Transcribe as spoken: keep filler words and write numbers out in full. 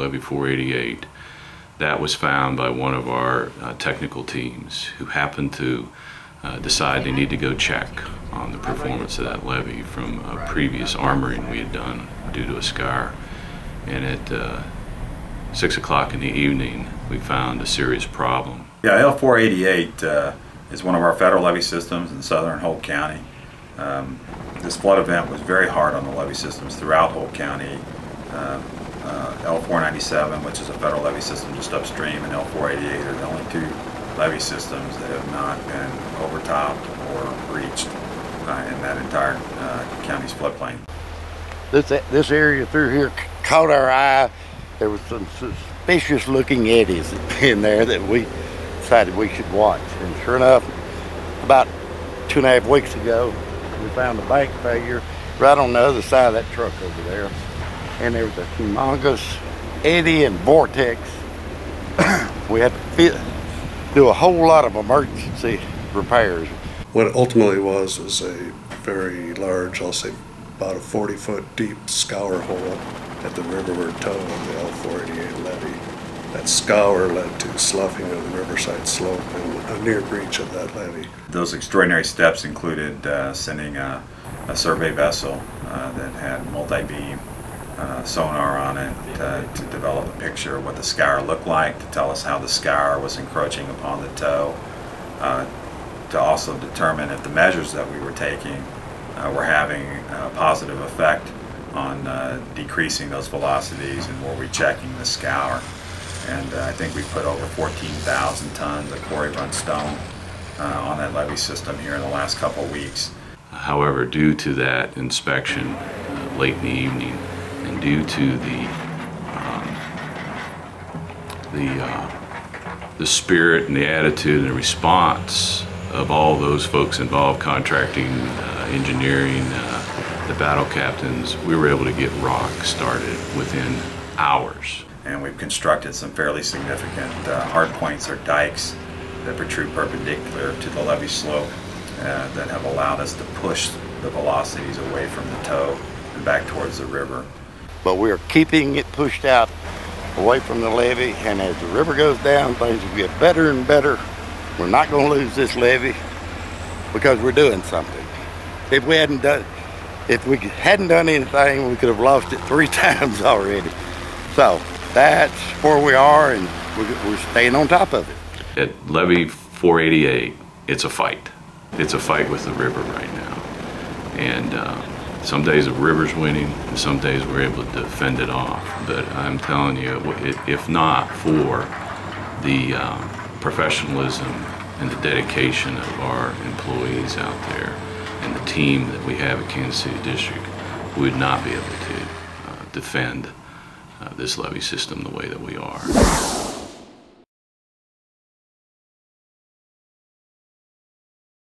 L four eighty-eight. That was found by one of our uh, technical teams who happened to uh, decide they need to go check on the performance of that levee from a previous armoring we had done due to a scar. And at uh, six o'clock in the evening, we found a serious problem. Yeah, L four eighty-eight uh, is one of our federal levee systems in southern Holt County. Um, this flood event was very hard on the levee systems throughout Holt County. Um, uh, L four ninety-seven, which is a federal levee system just upstream, and L four eighty-eight are the only two levee systems that have not been overtopped or breached uh, in that entire uh, county's floodplain. This, this area through here caught our eye. There was some suspicious looking eddies in there that we decided we should watch. And sure enough, about two and a half weeks ago, we found a bank failure right on the other side of that truck over there. And there was a humongous eddy and vortex. We had to fit, do a whole lot of emergency repairs. What it ultimately was was a very large, I'll say about a forty foot deep scour hole at the riverward toe of the L four eighty-eight levee. That scour led to sloughing of the riverside slope and a near breach of that levee. Those extraordinary steps included uh, sending a, a survey vessel uh, that had multi-beam uh, sonar on it uh, to develop a picture of what the scour looked like, to tell us how the scour was encroaching upon the toe, uh, to also determine if the measures that we were taking uh, were having a positive effect on uh, decreasing those velocities, and were we checking the scour. And uh, I think we put over fourteen thousand tons of quarry run stone uh, on that levee system here in the last couple of weeks. However, due to that inspection uh, late in the evening, and due to the um, the uh, the spirit and the attitude and the response of all those folks involved, contracting, uh, engineering, uh, the battle captains, we were able to get rock started within hours. And we've constructed some fairly significant uh, hard points or dikes that protrude perpendicular to the levee slope uh, that have allowed us to push the velocities away from the toe and back towards the river. But we are keeping it pushed out away from the levee, and as the river goes down, things will get better and better. We're not going to lose this levee because we're doing something. If we hadn't done, if we hadn't done anything, we could have lost it three times already. So that's where we are, and we're staying on top of it. At Levee four eighty-eight, it's a fight. It's a fight with the river right now. And uh, some days the river's winning, and some days we're able to fend it off. But I'm telling you, if not for the um, professionalism and the dedication of our employees out there and the team that we have at Kansas City District, we would not be able to uh, defend Uh, this levee system the way that we are.